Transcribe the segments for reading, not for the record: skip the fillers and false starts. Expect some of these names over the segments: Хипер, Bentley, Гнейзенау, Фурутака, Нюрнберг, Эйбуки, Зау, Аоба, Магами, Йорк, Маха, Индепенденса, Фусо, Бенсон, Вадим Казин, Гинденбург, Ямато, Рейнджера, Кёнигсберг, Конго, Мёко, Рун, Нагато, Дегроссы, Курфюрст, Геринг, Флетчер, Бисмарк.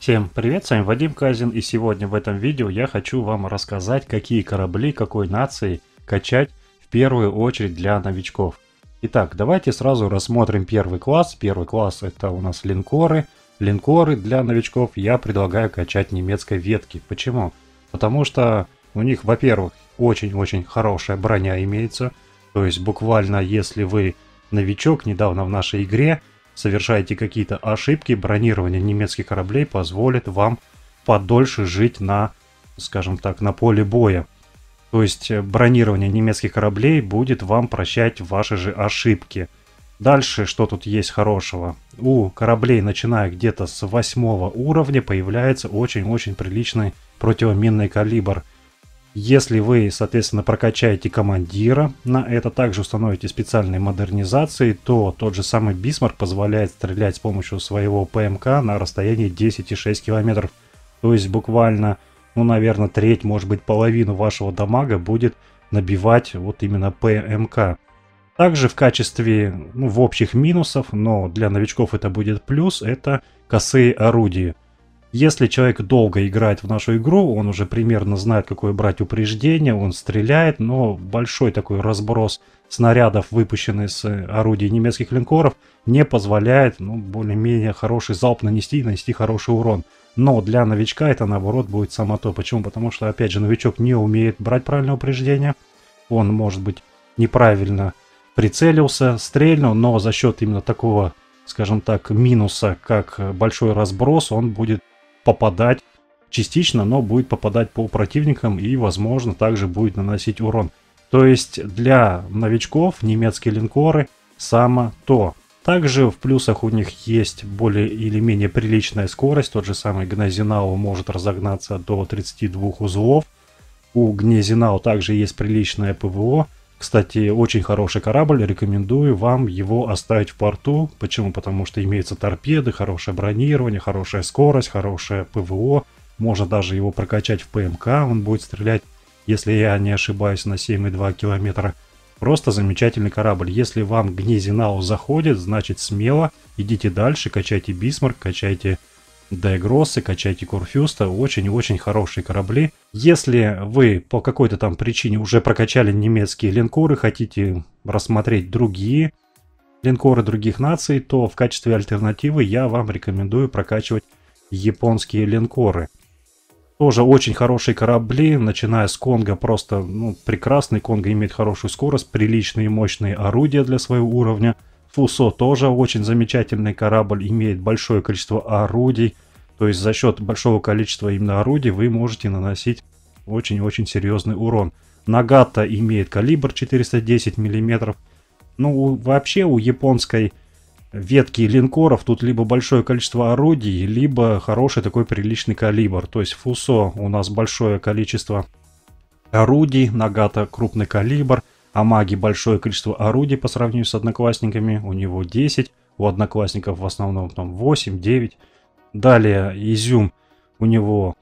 Всем привет, с вами Вадим Казин, и сегодня в этом видео я хочу вам рассказать, какие корабли какой нации качать в первую очередь для новичков. Итак, давайте сразу рассмотрим первый класс. Первый класс — это у нас линкоры. Линкоры для новичков я предлагаю качать немецкой ветки. Почему? Потому что у них, во-первых, очень-очень хорошая броня имеется. То есть буквально, если вы новичок, недавно в нашей игре, совершаете какие-то ошибки, бронирование немецких кораблей позволит вам подольше жить на, скажем так, на поле боя. То есть бронирование немецких кораблей будет вам прощать ваши же ошибки. Дальше, что тут есть хорошего? У кораблей, начиная где-то с 8 уровня, появляется очень-очень приличный противоминный калибр. Если вы, соответственно, прокачаете командира, на это также установите специальные модернизации, то тот же самый Бисмарк позволяет стрелять с помощью своего ПМК на расстоянии 10,6 километров. То есть буквально, ну, наверное, треть, может быть, половину вашего дамага будет набивать вот именно ПМК. Также в качестве, ну, в общих минусов, но для новичков это будет плюс, это косые орудия. Если человек долго играет в нашу игру, он уже примерно знает, какое брать упреждение, он стреляет, но большой такой разброс снарядов, выпущенный с орудий немецких линкоров, не позволяет, ну, более-менее хороший залп нанести и нанести хороший урон. Но для новичка это, наоборот, будет само то. Почему? Потому что, опять же, новичок не умеет брать правильное упреждение, он, может быть, неправильно прицелился, стрельнул, но за счет именно такого, скажем так, минуса, как большой разброс, он будет попадать частично, но будет попадать по противникам и, возможно, также будет наносить урон. То есть для новичков немецкие линкоры само то. Также в плюсах у них есть более или менее приличная скорость. Тот же самый Гнейзенау может разогнаться до 32 узлов. У Гнейзенау также есть приличное ПВО. Кстати, очень хороший корабль, рекомендую вам его оставить в порту. Почему? Потому что имеются торпеды, хорошее бронирование, хорошая скорость, хорошее ПВО. Можно даже его прокачать в ПМК, он будет стрелять, если я не ошибаюсь, на 7,2 километра. Просто замечательный корабль. Если вам Гнейзенау заходит, значит смело идите дальше, качайте Бисмарк, качайте Дегроссы, качайте Курфюрста, очень-очень хорошие корабли. Если вы по какой-то там причине уже прокачали немецкие линкоры, хотите рассмотреть другие линкоры других наций, то в качестве альтернативы я вам рекомендую прокачивать японские линкоры. Тоже очень хорошие корабли, начиная с Конго, просто, ну, прекрасный. Конго имеет хорошую скорость, приличные мощные орудия для своего уровня. Фусо тоже очень замечательный корабль, имеет большое количество орудий. То есть за счет большого количества именно орудий вы можете наносить очень-очень серьезный урон. Нагато имеет калибр 410 мм. Ну, вообще у японской ветки линкоров тут либо большое количество орудий, либо хороший такой приличный калибр. То есть Фусо у нас большое количество орудий, Нагато крупный калибр. А маги большое количество орудий по сравнению с одноклассниками. У него 10, у одноклассников в основном там 8, 9. Далее изюм, у него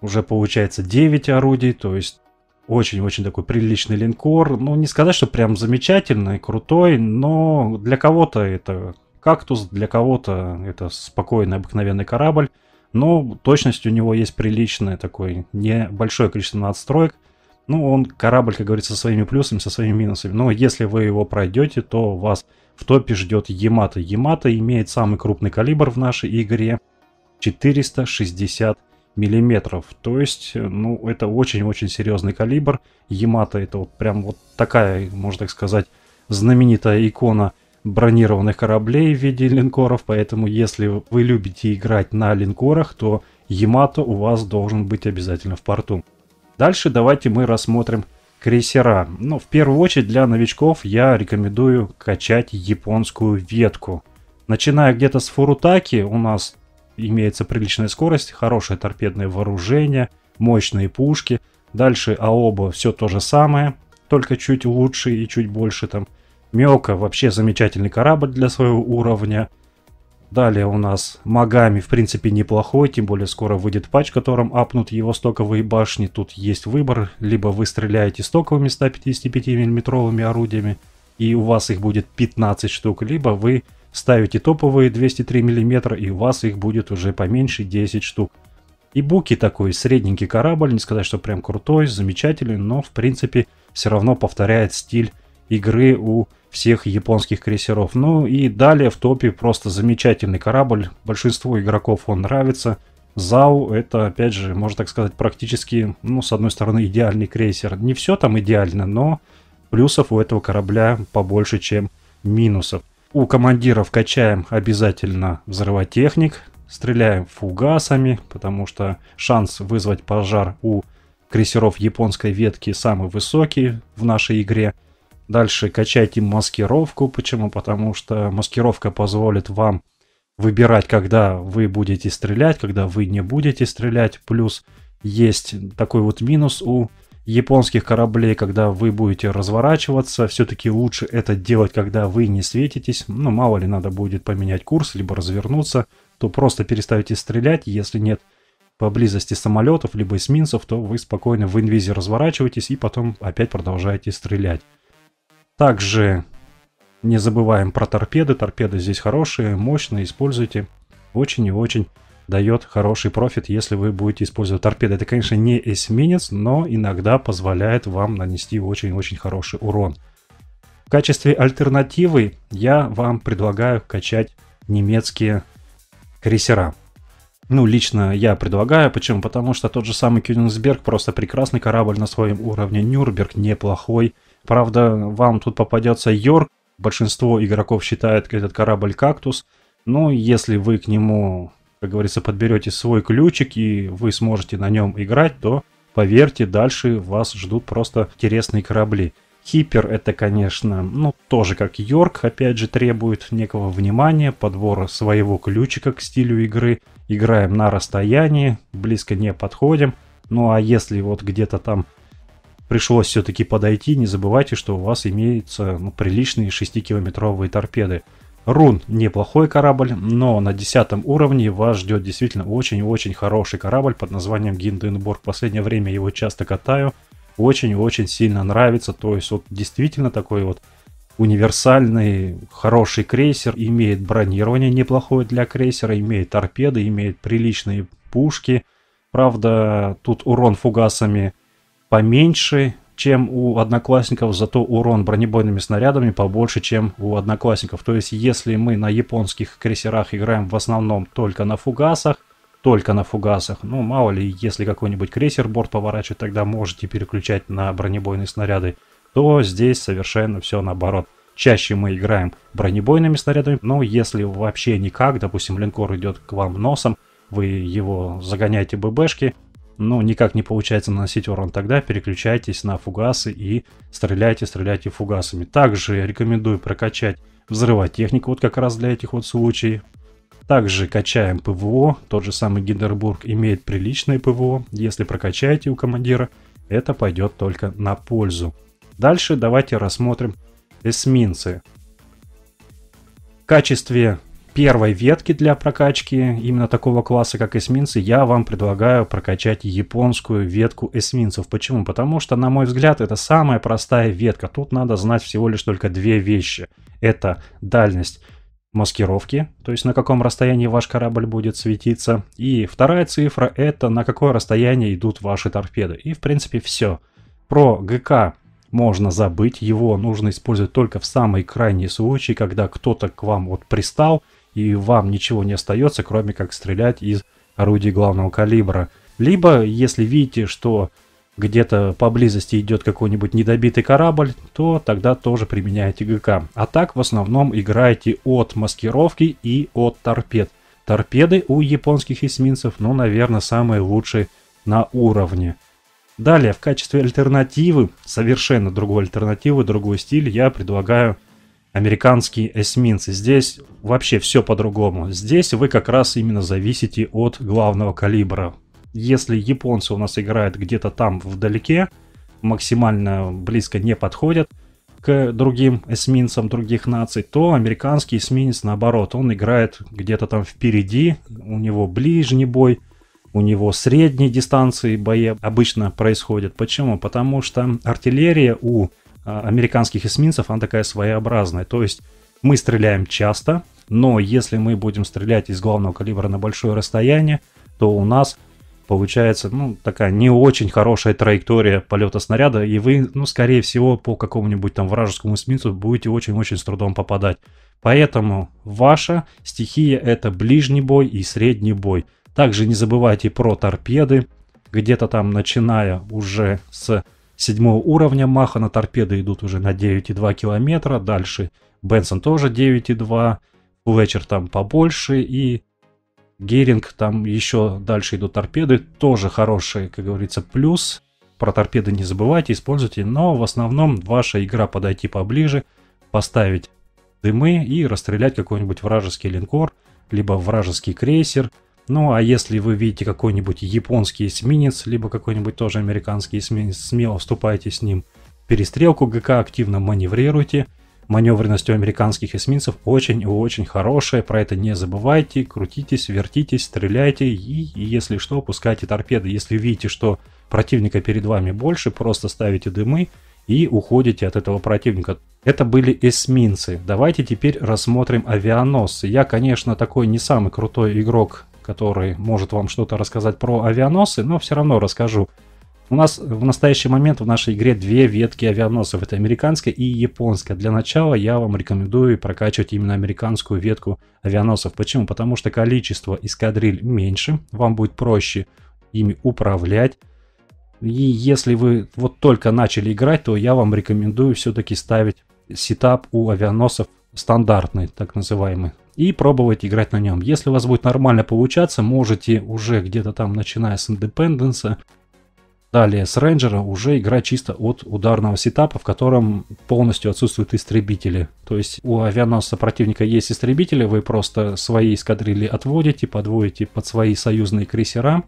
уже получается 9 орудий, то есть очень-очень такой приличный линкор. Ну, не сказать, что прям замечательный, крутой, но для кого-то это кактус, для кого-то это спокойный обыкновенный корабль. Но точность у него есть приличная, такой небольшое количество надстроек. Ну, он корабль, как говорится, со своими плюсами, со своими минусами. Но если вы его пройдете, то вас в топе ждет Ямато. Ямато имеет самый крупный калибр в нашей игре. 460 миллиметров. То есть, ну, это очень-очень серьезный калибр. Ямато — это вот прям вот такая, можно так сказать, знаменитая икона бронированных кораблей в виде линкоров. Поэтому, если вы любите играть на линкорах, то Ямато у вас должен быть обязательно в порту. Дальше давайте мы рассмотрим крейсера. Ну, в первую очередь для новичков я рекомендую качать японскую ветку. Начиная где-то с Фурутаки, у нас имеется приличная скорость, хорошее торпедное вооружение, мощные пушки. Дальше Аоба, все то же самое, только чуть лучше и чуть больше там. Мёко вообще замечательный корабль для своего уровня. Далее у нас Магами, в принципе, неплохой, тем более скоро выйдет патч, в котором апнут его стоковые башни. Тут есть выбор, либо вы стреляете стоковыми 155 миллиметровыми орудиями, и у вас их будет 15 штук, либо вы Ставите топовые 203 мм, и у вас их будет уже поменьше 10 штук. Эйбуки такой средненький корабль, не сказать, что прям крутой, замечательный, но в принципе все равно повторяет стиль игры у всех японских крейсеров. Ну и далее в топе просто замечательный корабль, большинству игроков он нравится. Зау — это, опять же, можно так сказать, практически, ну, с одной стороны, идеальный крейсер. Не все там идеально, но плюсов у этого корабля побольше, чем минусов. У командиров качаем обязательно взрывотехник, стреляем фугасами, потому что шанс вызвать пожар у крейсеров японской ветки самый высокий в нашей игре. Дальше качайте маскировку. Почему? Потому что маскировка позволит вам выбирать, когда вы будете стрелять, когда вы не будете стрелять. Плюс есть такой вот минус у японских кораблей, когда вы будете разворачиваться. Все-таки лучше это делать, когда вы не светитесь. Ну, мало ли, надо будет поменять курс, либо развернуться, то просто переставите стрелять. Если нет поблизости самолетов, либо эсминцев, то вы спокойно в инвизе разворачиваетесь и потом опять продолжаете стрелять. Также не забываем про торпеды. Торпеды здесь хорошие, мощные, используйте. Очень и очень дает хороший профит, если вы будете использовать торпеды. Это, конечно, не эсминец, но иногда позволяет вам нанести очень-очень хороший урон. В качестве альтернативы я вам предлагаю качать немецкие крейсера. Ну, лично я предлагаю. Почему? Потому что тот же самый Кёнигсберг просто прекрасный корабль на своем уровне. Нюрнберг неплохой. Правда, вам тут попадется Йорк. Большинство игроков считает этот корабль кактус. Но если вы к нему, как говорится, подберете свой ключик и вы сможете на нем играть, то, поверьте, дальше вас ждут просто интересные корабли. Хипер — это, конечно, ну, тоже как Йорк, опять же, требует некого внимания, подбора своего ключика к стилю игры. Играем на расстоянии, близко не подходим. Ну, а если вот где-то там пришлось все-таки подойти, не забывайте, что у вас имеются, ну, приличные 6-километровые торпеды. Рун — неплохой корабль, но на 10 уровне вас ждет действительно очень-очень хороший корабль под названием Гинденбург. В последнее время его часто катаю, очень-очень сильно нравится. То есть вот действительно такой вот универсальный, хороший крейсер, имеет бронирование неплохое для крейсера, имеет торпеды, имеет приличные пушки. Правда, тут урон фугасами поменьше, чем у одноклассников, зато урон бронебойными снарядами побольше, чем у одноклассников. То есть, если мы на японских крейсерах играем в основном только на фугасах, ну, мало ли, если какой-нибудь крейсер борт поворачивает, тогда можете переключать на бронебойные снаряды, то здесь совершенно все наоборот. Чаще мы играем бронебойными снарядами, но если вообще никак, допустим, линкор идет к вам носом, вы его загоняете ББшки, ну, никак не получается наносить урон, тогда переключайтесь на фугасы и стреляйте фугасами. Также рекомендую прокачать взрывотехнику, вот как раз для этих вот случаев. Также качаем ПВО, тот же самый Гинденбург имеет приличное ПВО, если прокачаете у командира, это пойдет только на пользу. Дальше давайте рассмотрим эсминцы. В качестве первой ветки для прокачки именно такого класса, как эсминцы, я вам предлагаю прокачать японскую ветку эсминцев. Почему? Потому что, на мой взгляд, это самая простая ветка. Тут надо знать всего лишь только две вещи. Это дальность маскировки, то есть на каком расстоянии ваш корабль будет светиться. И вторая цифра — это на какое расстояние идут ваши торпеды. И, в принципе, все. Про ГК можно забыть. Его нужно использовать только в самый крайний случай, когда кто-то к вам вот пристал, и вам ничего не остается, кроме как стрелять из орудий главного калибра. Либо, если видите, что где-то поблизости идет какой-нибудь недобитый корабль, то тогда тоже применяйте ГК. А так, в основном, играете от маскировки и от торпед. Торпеды у японских эсминцев, ну, наверное, самые лучшие на уровне. Далее, в качестве альтернативы, совершенно другой альтернативы, другой стиль, я предлагаю американские эсминцы. Здесь вообще все по-другому. Здесь вы как раз именно зависите от главного калибра. Если японцы у нас играют где-то там вдалеке, максимально близко не подходят к другим эсминцам других наций, то американский эсминец наоборот. Он играет где-то там впереди, у него ближний бой, у него средние дистанции боя обычно происходят. Почему? Потому что артиллерия у американских эсминцев, она такая своеобразная. То есть мы стреляем часто, Но если мы будем стрелять из главного калибра на большое расстояние, то у нас получается, ну, такая не очень хорошая траектория полета снаряда, и вы, ну, скорее всего, по какому-нибудь там вражескому эсминцу будете очень-очень с трудом попадать. Поэтому ваша стихия — это ближний бой и средний бой. Также не забывайте про торпеды. Где-то там, начиная уже с 7 уровня Маха, на торпеды идут уже на 9,2 километра. Дальше Бенсон тоже 9,2, Флетчер там побольше, и Геринг, там еще дальше идут торпеды, тоже хорошие, как говорится, плюс. Про торпеды не забывайте, используйте, но в основном ваша игра — подойти поближе, поставить дымы и расстрелять какой-нибудь вражеский линкор, либо вражеский крейсер. Ну а если вы видите какой-нибудь японский эсминец, либо какой-нибудь тоже американский эсминец, смело вступайте с ним в перестрелку, ГК активно маневрируйте. Маневренность у американских эсминцев очень-очень хорошая, про это не забывайте, крутитесь, вертитесь, стреляйте и если что, пускайте торпеды. Если видите, что противника перед вами больше, просто ставите дымы и уходите от этого противника. Это были эсминцы. Давайте теперь рассмотрим авианосцы. Я, конечно, такой не самый крутой игрок, который может вам что-то рассказать про авианосцы, но все равно расскажу. У нас в настоящий момент в нашей игре две ветки авианосцев, это американская и японская. Для начала я вам рекомендую прокачивать именно американскую ветку авианосцев. Почему? Потому что количество эскадриль меньше, вам будет проще ими управлять. И если вы вот только начали играть, то я вам рекомендую все-таки ставить сетап у авианосцев стандартный, так называемый, и пробовать играть на нем. Если у вас будет нормально получаться, можете уже где-то там, начиная с Индепенденса, далее с Рейнджера, уже играть чисто от ударного сетапа, в котором полностью отсутствуют истребители. То есть у авианосца противника есть истребители, вы просто свои эскадрильи отводите, подводите под свои союзные крейсера,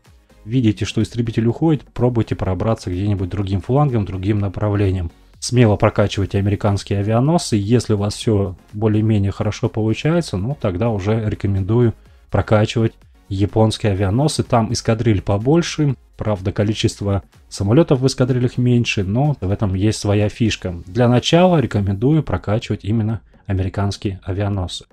видите, что истребитель уходит, пробуйте пробраться где-нибудь другим флангом, другим направлением. Смело прокачивайте американские авианосцы, если у вас все более-менее хорошо получается, ну тогда уже рекомендую прокачивать японские авианосцы, там эскадриль побольше. Правда, количество самолетов в эскадрильях меньше, но в этом есть своя фишка. Для начала рекомендую прокачивать именно американские авианосцы.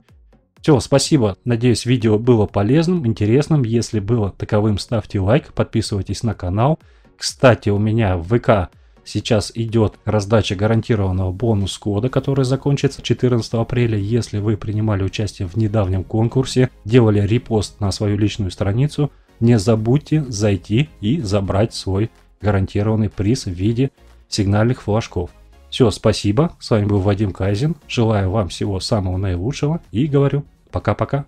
Все, спасибо. Надеюсь, видео было полезным, интересным. Если было таковым, ставьте лайк, подписывайтесь на канал. Кстати, у меня в ВК сейчас идет раздача гарантированного бонус-кода, который закончится 14 апреля. Если вы принимали участие в недавнем конкурсе, делали репост на свою личную страницу, не забудьте зайти и забрать свой гарантированный приз в виде сигнальных флажков. Все, спасибо. С вами был Вадим Казин. Желаю вам всего самого наилучшего и говорю пока-пока.